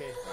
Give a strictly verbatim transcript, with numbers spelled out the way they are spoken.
Okay.